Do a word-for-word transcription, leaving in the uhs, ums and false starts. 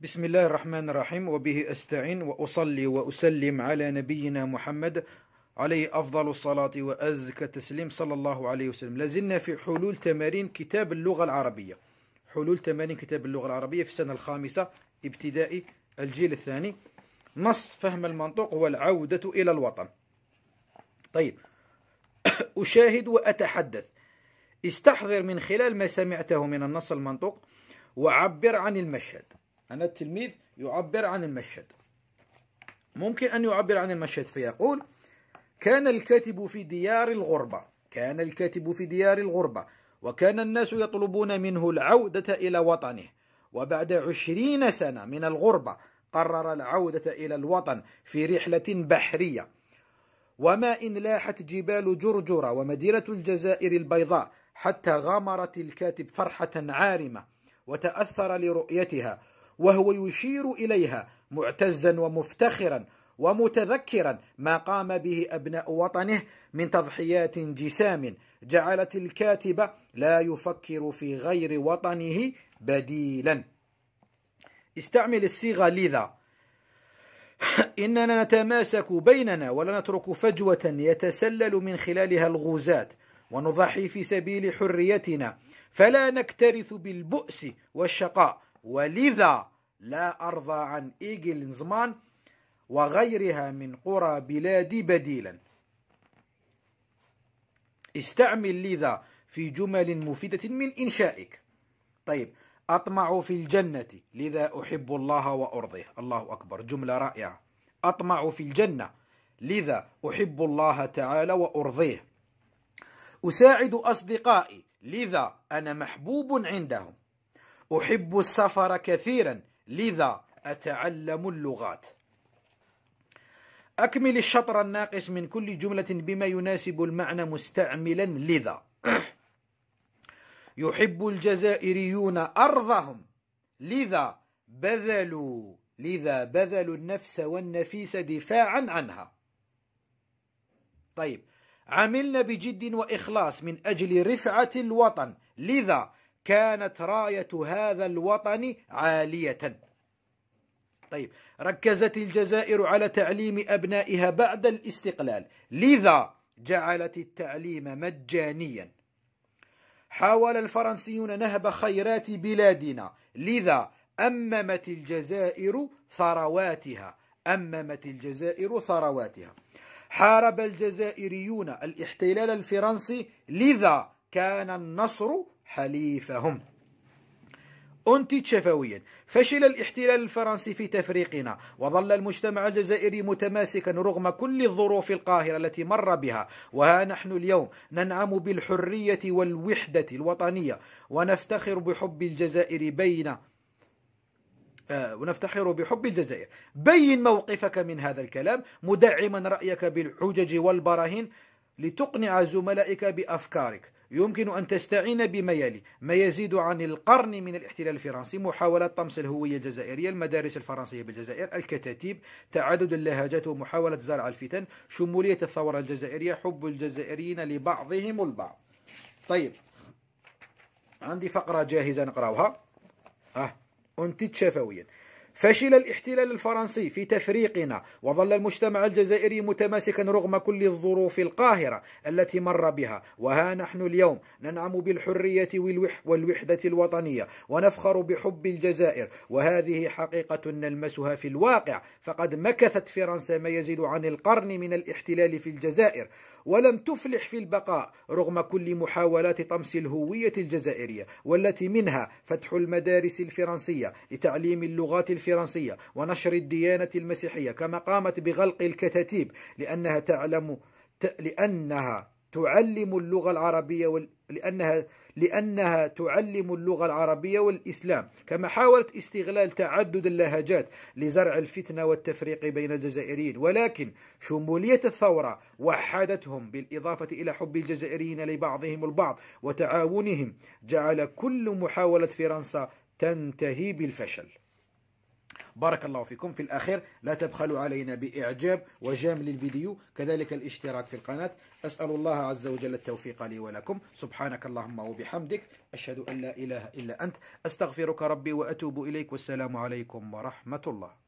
بسم الله الرحمن الرحيم، وبه أستعين، وأصلي وأسلم على نبينا محمد عليه أفضل الصلاة وأزكى التسليم صلى الله عليه وسلم. لازلنا في حلول تمارين كتاب اللغة العربية، حلول تمارين كتاب اللغة العربية في السنة الخامسة ابتدائي الجيل الثاني. نص فهم المنطوق هو العودة إلى الوطن. طيب، أشاهد وأتحدث، استحضر من خلال ما سمعته من النص المنطوق وعبر عن المشهد. أنا التلميذ يعبر عن المشهد، ممكن أن يعبر عن المشهد فيقول: كان الكاتب في ديار الغربة، كان الكاتب في ديار الغربة، وكان الناس يطلبون منه العودة إلى وطنه، وبعد عشرين سنة من الغربة قرر العودة إلى الوطن في رحلة بحرية. وما إن لاحت جبال جرجرة ومدينة الجزائر البيضاء حتى غمرت الكاتب فرحة عارمة، وتأثر لرؤيتها، وهو يشير إليها معتزا ومفتخرا ومتذكرا ما قام به أبناء وطنه من تضحيات جسام جعلت الكاتب لا يفكر في غير وطنه بديلا. استعمل الصيغة لذا. إننا نتماسك بيننا ولا نترك فجوة يتسلل من خلالها الغزاة، ونضحي في سبيل حريتنا، فلا نكترث بالبؤس والشقاء، ولذا لا أرضى عن إيجل زمان وغيرها من قرى بلادي بديلا. استعمل لذا في جمل مفيدة من إنشائك. طيب، أطمع في الجنة لذا أحب الله وأرضيه. الله أكبر، جملة رائعة. أطمع في الجنة لذا أحب الله تعالى وأرضيه. أساعد أصدقائي لذا أنا محبوب عندهم. أحب السفر كثيرا لذا أتعلم اللغات. أكمل الشطر الناقص من كل جملة بما يناسب المعنى مستعملا لذا. يحب الجزائريون أرضهم لذا بذلوا لذا بذلوا النفس والنفيس دفاعا عنها. طيب، عملنا بجد وإخلاص من أجل رفعة الوطن لذا كانت راية هذا الوطن عالية. طيب، ركزت الجزائر على تعليم أبنائها بعد الاستقلال لذا جعلت التعليم مجانيا. حاول الفرنسيون نهب خيرات بلادنا لذا أممت الجزائر ثرواتها، أممت الجزائر ثرواتها. حارب الجزائريون الاحتلال الفرنسي لذا كان النصر حليفهم. أنتج شفويا. فشل الاحتلال الفرنسي في تفريقنا، وظل المجتمع الجزائري متماسكا رغم كل الظروف القاهرة التي مر بها، وها نحن اليوم ننعم بالحرية والوحدة الوطنية، ونفتخر بحب الجزائر بين آه ونفتخر بحب الجزائر. بين موقفك من هذا الكلام مدعما رأيك بالحجج والبراهين لتقنع زملائك بأفكارك. يمكن أن تستعين بما يلي: ما يزيد عن القرن من الاحتلال الفرنسي، محاولة طمس الهوية الجزائرية، المدارس الفرنسية بالجزائر، الكتاتيب، تعدد اللهجات، ومحاولة زرع الفتن، شمولية الثورة الجزائرية، حب الجزائريين لبعضهم البعض. طيب، عندي فقرة جاهزة نقراوها. أه أنتج شفويا. فشل الاحتلال الفرنسي في تفريقنا، وظل المجتمع الجزائري متماسكا رغم كل الظروف القاهرة التي مر بها، وها نحن اليوم ننعم بالحرية والوحدة الوطنية، ونفخر بحب الجزائر، وهذه حقيقة نلمسها في الواقع، فقد مكثت فرنسا ما يزيد عن القرن من الاحتلال في الجزائر، ولم تفلح في البقاء رغم كل محاولات طمس الهوية الجزائرية، والتي منها فتح المدارس الفرنسية لتعليم اللغات الفرنسية ونشر الديانة المسيحية، كما قامت بغلق الكتاتيب لأنها تعلم لأنها تعلم اللغة العربية وال... لأنها لأنها تعلم اللغة العربية والإسلام، كما حاولت استغلال تعدد اللهجات لزرع الفتنة والتفريق بين الجزائريين، ولكن شمولية الثورة وحدتهم، بالإضافة إلى حب الجزائريين لبعضهم البعض وتعاونهم، جعل كل محاولة فرنسا تنتهي بالفشل. بارك الله فيكم. في الأخير لا تبخلوا علينا بإعجاب وجام للفيديو، كذلك الاشتراك في القناة. أسأل الله عز وجل التوفيق لي ولكم. سبحانك اللهم وبحمدك، أشهد أن لا إله إلا أنت، أستغفرك ربي وأتوب إليك. والسلام عليكم ورحمة الله.